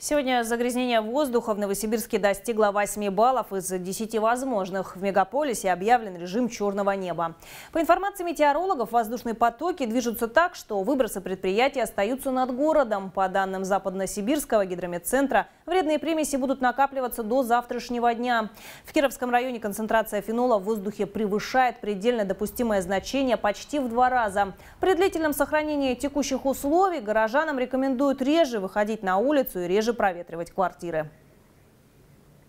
Сегодня загрязнение воздуха в Новосибирске достигло 8 баллов из 10 возможных. В мегаполисе объявлен режим черного неба. По информации метеорологов, воздушные потоки движутся так, что выбросы предприятий остаются над городом. По данным Западносибирского гидрометцентра, вредные примеси будут накапливаться до завтрашнего дня. В Кировском районе концентрация фенола в воздухе превышает предельно допустимое значение почти в 2 раза. При длительном сохранении текущих условий горожанам рекомендуют реже выходить на улицу и реже проветривать квартиры.